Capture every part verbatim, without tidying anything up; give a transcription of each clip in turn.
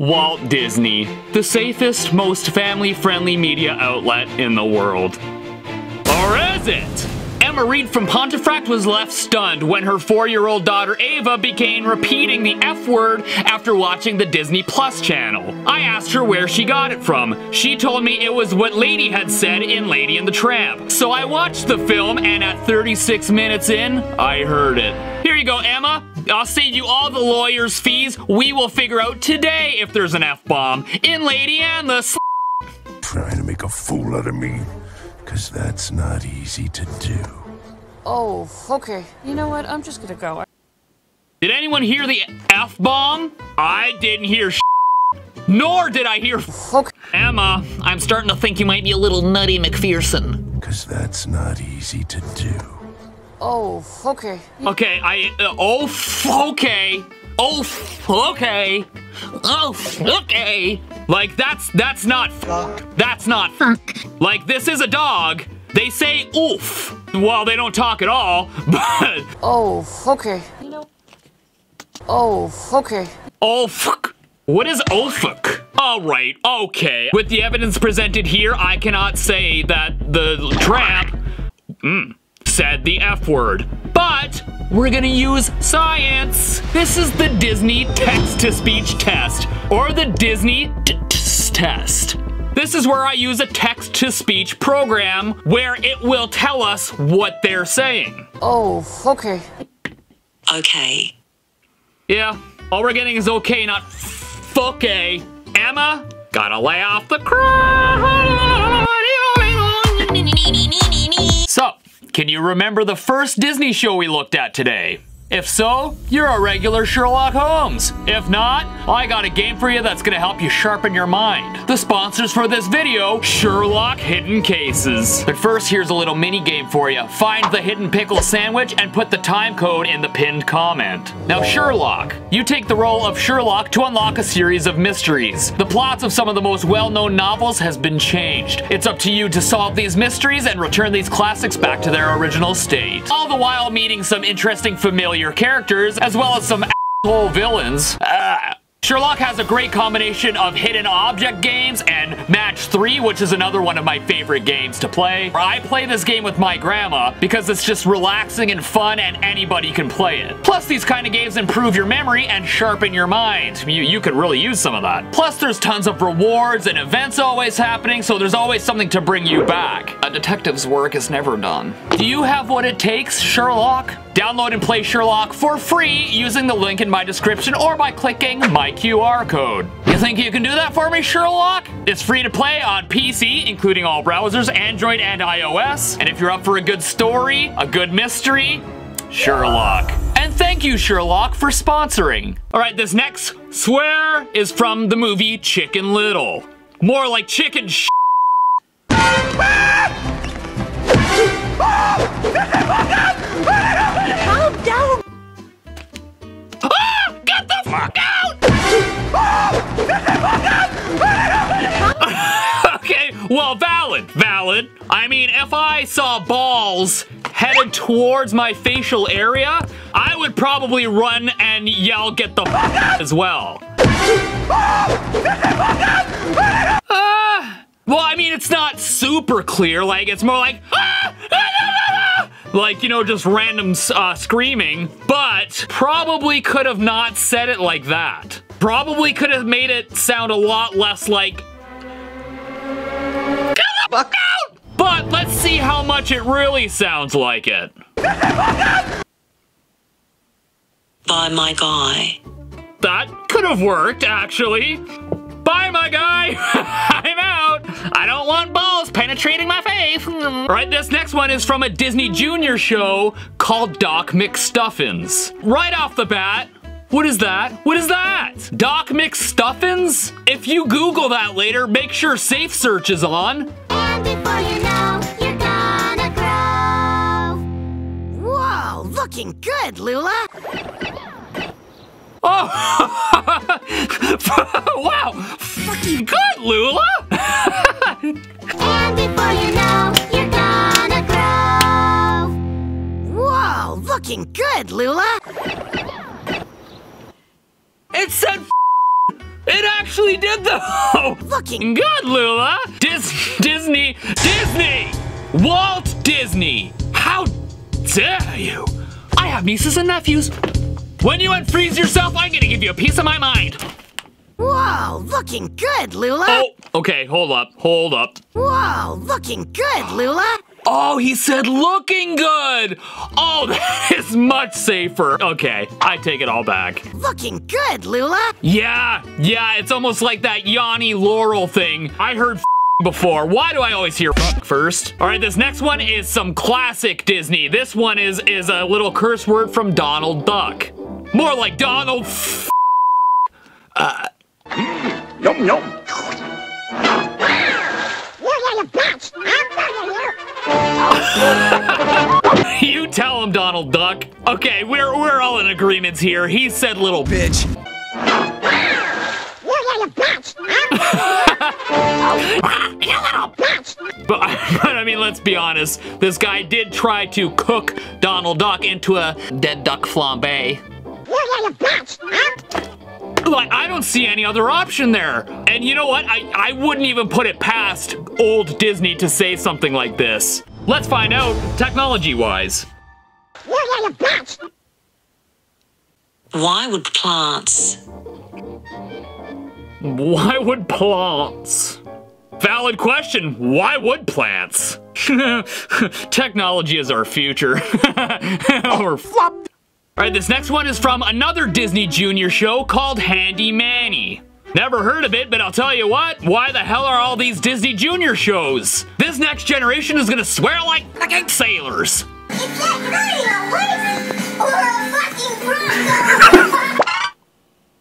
Walt Disney, the safest, most family-friendly media outlet in the world. Or is it? Emma Reed from Pontefract was left stunned when her four-year-old daughter Ava began repeating the F word after watching the Disney Plus channel. I asked her where she got it from. She told me it was what Lady had said in Lady and the Tramp. So I watched the film, and at thirty-six minutes in, I heard it. Here you go, Emma. I'll save you all the lawyer's fees. We will figure out today if there's an F-bomb in Lady and the s***. Trying to make a fool out of me. Because that's not easy to do. Oh, okay. You know what? I'm just gonna go. Did anyone hear the F-bomb? I didn't hear sh**. Nor did I hear okay. Emma, I'm starting to think you might be a little nutty McPherson. Because that's not easy to do. Oh, okay. Okay, I... Uh, oh, f okay. Oh, f okay. Oh, f okay. Like, that's... That's not f That's not f Like, this is a dog. They say oof. Well, they don't talk at all, but... Oh, okay. Oh, okay. Oh, fuck. What is oh, fuck? All right, okay. With the evidence presented here, I cannot say that the tramp mm, said the F word. But... we're gonna use science. This is the Disney text-to-speech test, or the Disney test. This is where I use a text-to-speech program where it will tell us what they're saying. Oh, okay. Okay. Yeah, all we're getting is okay, not f okay. Emma, gotta lay off the crud. So, can you remember the first Disney show we looked at today? If so, you're a regular Sherlock Holmes. If not, I got a game for you that's gonna help you sharpen your mind. The sponsors for this video, Sherlock Hidden Cases. But first, here's a little mini game for you. Find the hidden pickle sandwich and put the time code in the pinned comment. Now, Sherlock. You take the role of Sherlock to unlock a series of mysteries. The plots of some of the most well-known novels has been changed. It's up to you to solve these mysteries and return these classics back to their original state. All the while meeting some interesting familiar your characters, as well as some asshole villains. Uh, Sherlock has a great combination of hidden object games and Match three, which is another one of my favorite games to play. I play this game with my grandma because it's just relaxing and fun and anybody can play it. Plus, these kind of games improve your memory and sharpen your mind. You, you could really use some of that. Plus, there's tons of rewards and events always happening, so there's always something to bring you back. A detective's work is never done. Do you have what it takes, Sherlock? Download and play Sherlock for free using the link in my description or by clicking my Q R code. You think you can do that for me, Sherlock? It's free to play on P C, including all browsers, Android and iOS. And if you're up for a good story, a good mystery, Sherlock. And thank you, Sherlock, for sponsoring. All right, this next swear is from the movie Chicken Little. More like chicken sh**. Calm down! Ah! Get the fuck out! Okay, well, valid, valid. I mean, if I saw balls headed towards my facial area, I would probably run and yell, get the fuck out as well. Ah! Well, I mean, it's not super clear. Like, it's more like, ah! Like, you know, just random uh, screaming, but probably could have not said it like that. Probably could have made it sound a lot less like, get the fuck out! But let's see how much it really sounds like it. Get the fuck out! Bye, my guy. That could have worked, actually. Bye, my guy. I'm out. I don't want balls penetrating my face. All right, this next one is from a Disney Junior show called Doc McStuffins. Right off the bat, what is that? What is that? Doc McStuffins? If you Google that later, make sure Safe Search is on. And before you know, you're gonna grow. Whoa, looking good, Lula. Oh, wow, fucking good, Lula. And before you know, you're gonna grow. Whoa, looking good, Lula. It said f***. It actually actually did though. Fucking good, Lula. Dis Disney, Disney, Walt Disney. How dare you? I have nieces and nephews. When you unfreeze yourself, I'm gonna give you a piece of my mind. Whoa, looking good, Lula. Oh, okay, hold up, hold up. Whoa, looking good, Lula. Oh, he said looking good. Oh, that is much safer. Okay, I take it all back. Looking good, Lula. Yeah, yeah, it's almost like that Yanni Laurel thing. I heard f before. Why do I always hear f first? All right, this next one is some classic Disney. This one is, is a little curse word from Donald Duck. More like Donald f uh, mm, yum, yum. You tell him, Donald Duck. Okay, we're we're all in agreements here. He said little bitch. You little bitch. You little bitch. But, but I mean, let's be honest. This guy did try to cook Donald Duck into a dead duck flambé. You little bitch. Like, I don't see any other option there. And you know what? I, I wouldn't even put it past old Disney to say something like this. Let's find out, technology-wise. Why would plants? Why would plants? Valid question, why would plants? Technology is our future. Or flop. All right, this next one is from another Disney Junior show called Handy Manny. Never heard of it, but I'll tell you what, why the hell are all these Disney Junior shows? This next generation is gonna swear like fucking sailors. You can't ride a wave or a fucking bronco.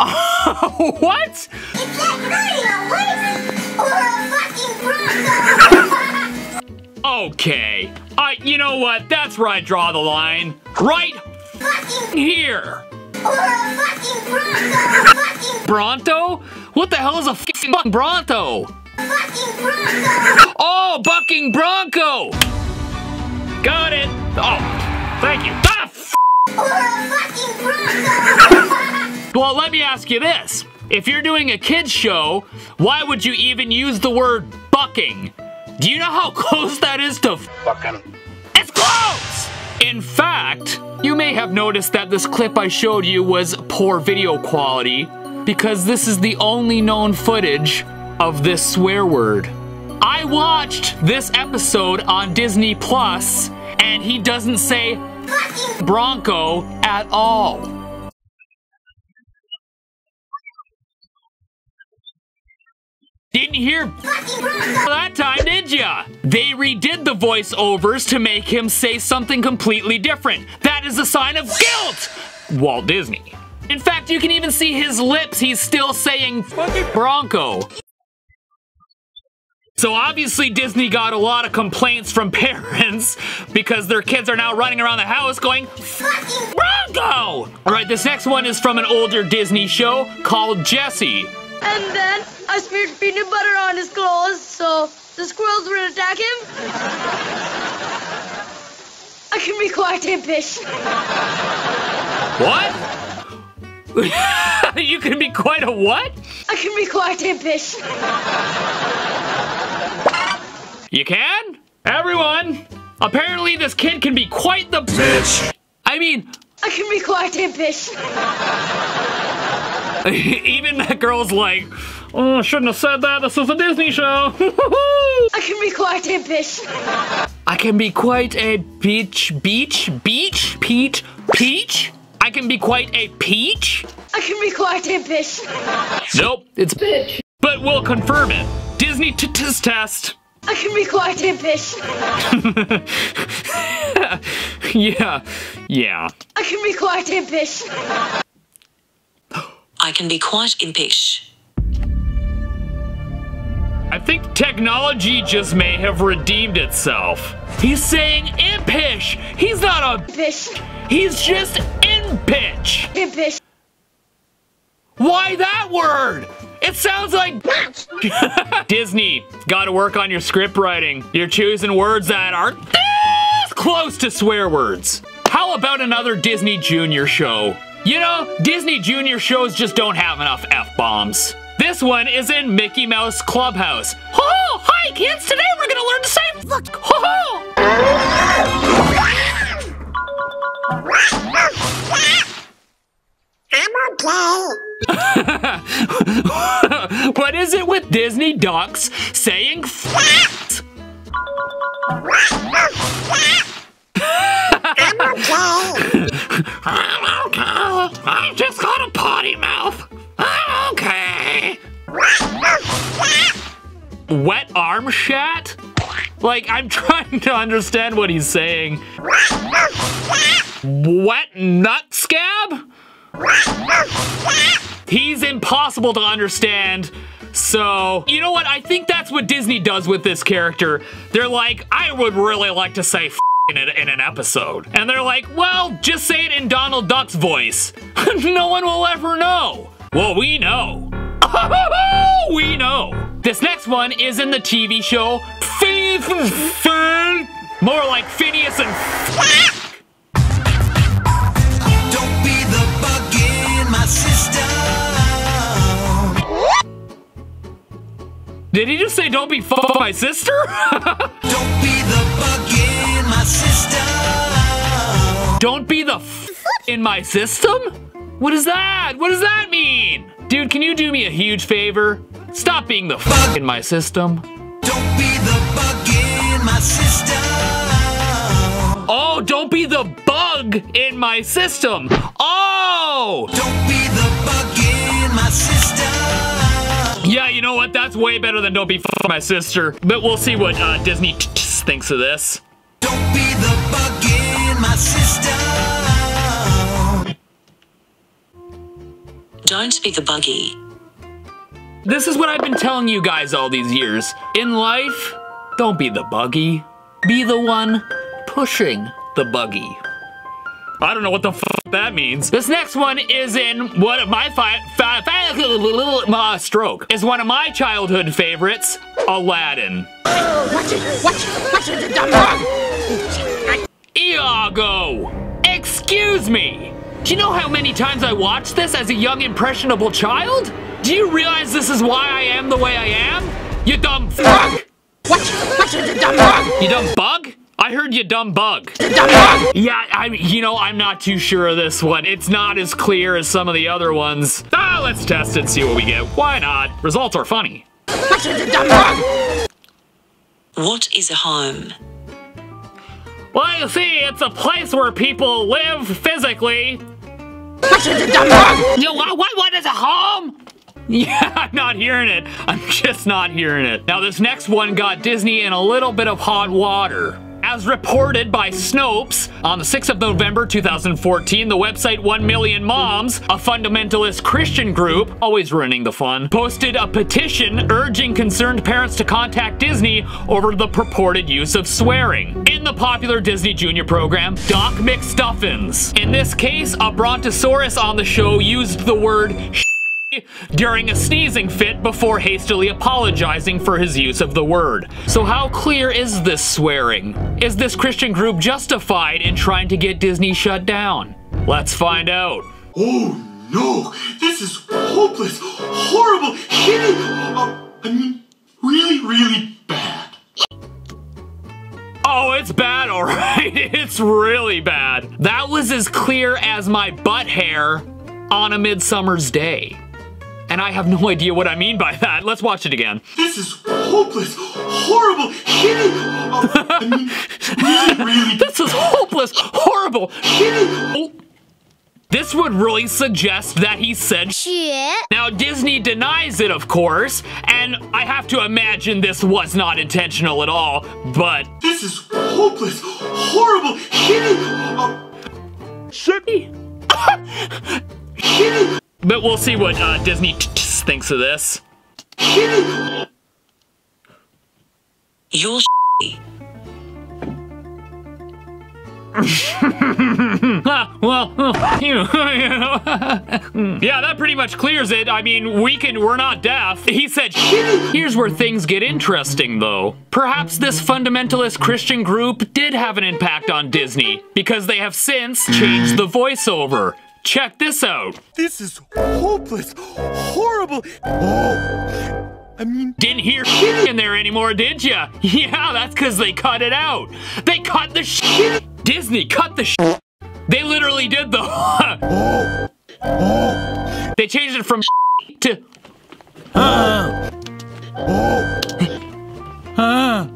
Oh, what? You can't ride a wave or a fucking bronco. Okay, I, you know what, that's where I draw the line. Right fucking here. Or a fucking bronco. Fucking Bronto? What the hell is a fucking Bronto? Fucking Bronco. Oh, bucking Bronco. Got it. Oh, thank you. Ah, f or a fucking Bronco. Well, let me ask you this. If you're doing a kids show, why would you even use the word bucking? Do you know how close that is to fucking? It's close. In fact, you may have noticed that this clip I showed you was poor video quality because this is the only known footage of this swear word. I watched this episode on Disney Plus and he doesn't say Bronco at all. Didn't hear that time, did ya? They redid the voiceovers to make him say something completely different. That is a sign of guilt, Walt Disney. In fact, you can even see his lips. He's still saying Bronco. So obviously Disney got a lot of complaints from parents because their kids are now running around the house going Bronco! All right, this next one is from an older Disney show called Jessie. And then I smeared peanut butter on his claws, so the squirrels would attack him. I can be quite impish. What? You can be quite a what? I can be quite impish. You can? Everyone, apparently this kid can be quite the bitch. I mean, I can be quite impish. Even that girl's like, oh, I shouldn't have said that. This is a Disney show. I can be quite a bitch. I can be quite a beach, beach, beach, peach, peach. I can be quite a peach. I can be quite a bitch. Nope, it's bitch. But we'll confirm it. Disney t-tis test. I can be quite a bitch. Yeah, yeah. I can be quite a bitch. I can be quite impish. I think technology just may have redeemed itself. He's saying impish. He's not a bitch. He's just impish. Impish. Why that word? It sounds like bitch. Disney, gotta work on your script writing. You're choosing words that aren't this close to swear words. How about another Disney Junior show? You know, Disney Junior shows just don't have enough F-bombs. This one is in Mickey Mouse Clubhouse. Ho ho! Hi kids! Today we're gonna learn to say fuck! Ho ho! I'm okay. What is it with Disney docs saying fuck? I'm okay. I'm okay. I've just got a potty mouth. I'm okay. Wet arm shat? Like, I'm trying to understand what he's saying. Wet nut scab? He's impossible to understand. So, you know what? I think that's what Disney does with this character. They're like, I would really like to say f in, a, in an episode. And they're like, well, just say it in Donald Duck's voice. No one will ever know. Well, we know. We know. This next one is in the T V show Phineas and Ferb. More like Phineas and Ferb. Don't be the bug in my sister. Did he just say don't be f*** my sister? Don't be the bug in my system. Don't be the f*** in my system? What is that? What does that mean? Dude, can you do me a huge favor? Stop being the fuck in my system. Don't be the bug in my system. Oh, don't be the bug in my system. Oh! Don't be the bug in my system. Yeah, you know what? That's way better than don't be fuck my sister. But we'll see what uh, Disney t t thinks of this. Don't be the bug in my system. Don't be the buggy. This is what I've been telling you guys all these years. In life, don't be the buggy. Be the one pushing the buggy. I don't know what the f that means. This next one is in one of my five, five, five little uh, stroke. Is one of my childhood favorites, Aladdin. Watch it, watch it, watch it, dumb dog. Iago, excuse me. Do you know how many times I watched this as a young, impressionable child? Do you realize this is why I am the way I am? You dumb fuck! What? What you dumb bug? You dumb bug? I heard you dumb bug. You dumb bug? Yeah, I, you know, I'm not too sure of this one. It's not as clear as some of the other ones. Ah, let's test it, see what we get. Why not? Results are funny. What you dumb bug? What is a home? Well, you see, it's a place where people live physically. What is a dumb dog? You, what, what, what is a home? Yeah, I'm not hearing it. I'm just not hearing it. Now, this next one got Disney in a little bit of hot water. As reported by Snopes, on the sixth of November two thousand fourteen, the website One Million Moms, a fundamentalist Christian group, always ruining the fun, posted a petition urging concerned parents to contact Disney over the purported use of swearing in the popular Disney Junior program, Doc McStuffins. In this case, a brontosaurus on the show used the word sh during a sneezing fit before hastily apologizing for his use of the word. So how clear is this swearing? Is this Christian group justified in trying to get Disney shut down? Let's find out. Oh no, this is hopeless, horrible, hideous, uh, I mean, really, really bad. Oh, it's bad, all right, it's really bad. That was as clear as my butt hair on a midsummer's day. And I have no idea what I mean by that. Let's watch it again. This is hopeless, horrible, hideous. Uh, I mean, really, really this is hopeless, horrible, hideous. Oh. This would really suggest that he said shit. Now, Disney denies it, of course, and I have to imagine this was not intentional at all, but this is hopeless, horrible, hideous. Uh, shit. Hideous. But we'll see what uh, Disney t t thinks of this. You're shitty. ah, well, oh, you, you know. Yeah, that pretty much clears it. I mean, we can, we're not deaf. He said shitty. Here's where things get interesting, though. Perhaps this fundamentalist Christian group did have an impact on Disney, because they have since changed the voiceover Check this out. This is hopeless, horrible. Oh. I mean... Didn't hear shit in there anymore, did ya? Yeah, that's because they cut it out. They cut the shit. Disney cut the shit. They literally did the... oh. Oh. They changed it from shit to... Uh. Oh. Uh.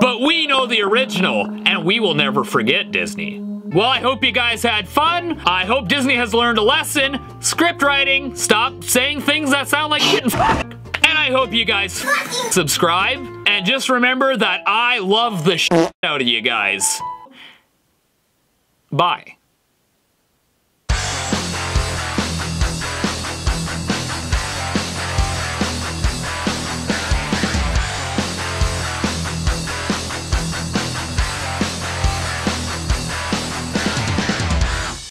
But we know the original, and we will never forget Disney. Well, I hope you guys had fun. I hope Disney has learned a lesson. Script writing. Stop saying things that sound like shit. And I hope you guys subscribe. And just remember that I love the shit out of you guys. Bye.